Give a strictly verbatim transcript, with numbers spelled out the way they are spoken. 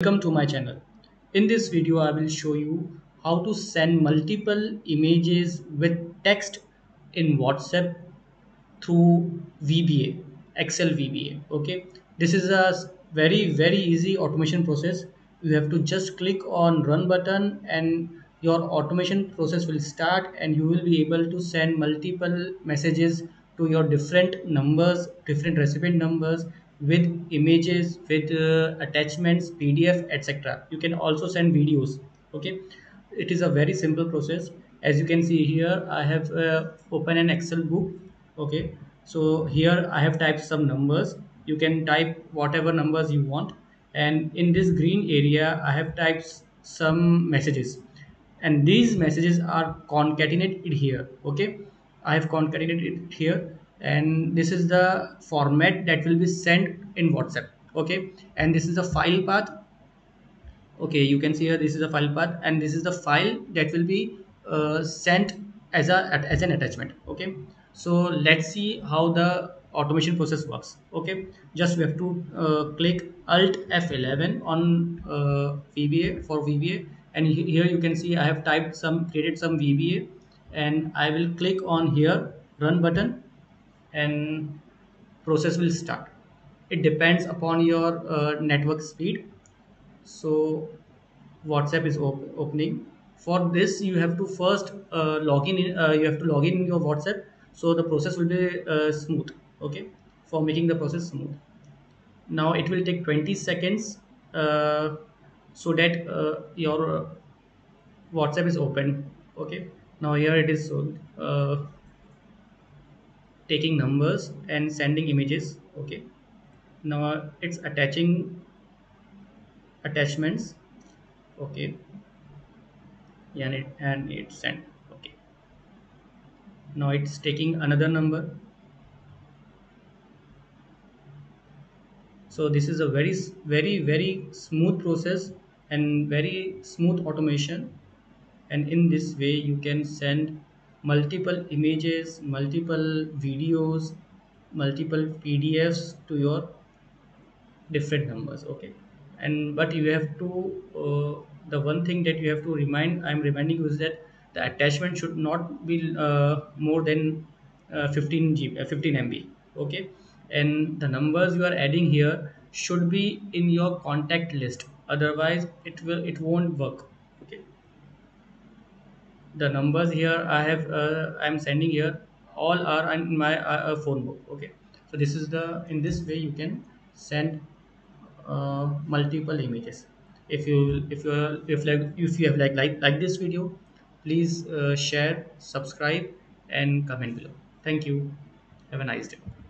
Welcome to my channel. In this video I will show you how to send multiple images with text in WhatsApp through V B A, Excel V B A. Okay, this is a very very easy automation process. You have to just click on run button and your automation process will start, and you will be able to send multiple messages to your different numbers, different recipient numbers, with images, with uh, attachments, P D F, etc. You can also send videos. Okay, it is a very simple process. As you can see here, I have uh, opened an Excel book. Okay, so here I have typed some numbers. You can type whatever numbers you want, and in this green area I have typed some messages, and these messages are concatenated here. Okay, I have concatenated it here, and this is the format that will be sent in WhatsApp. Okay, and this is the file path. Okay, you can see here this is the file path, and this is the file that will be uh, sent as a as an attachment. Okay, so let's see how the automation process works. Okay, just we have to uh, click alt F eleven on uh, V B A for V B A, and here you can see I have typed some created some V B A, and I will click on here run button, and process will start. It depends upon your uh, network speed. So WhatsApp is op opening. For this you have to first uh, log in, in uh, you have to log in your WhatsApp, so the process will be uh, smooth. Okay, for making the process smooth, now it will take twenty seconds uh, so that uh, your uh, WhatsApp is open. Okay, now here it is uh, taking numbers and sending images. Okay, now it's attaching attachments. Okay, and it and it sent. Okay, now it's taking another number. So this is a very very very smooth process and very smooth automation, and in this way you can send multiple images, multiple videos, multiple P D Fs to your different numbers. Okay, and but you have to uh, the one thing that you have to remind I'm reminding you is that the attachment should not be uh, more than uh, fifteen G B, uh, fifteen M B. Okay, and the numbers you are adding here should be in your contact list, otherwise it will it won't work. Okay, the numbers here I have uh, I'm sending here all are in my uh, phone book. Okay, so this is the in this way you can send uh, multiple images. If you if you are, if like if you have like like like this video, please uh, share, subscribe and comment below. Thank you, have a nice day.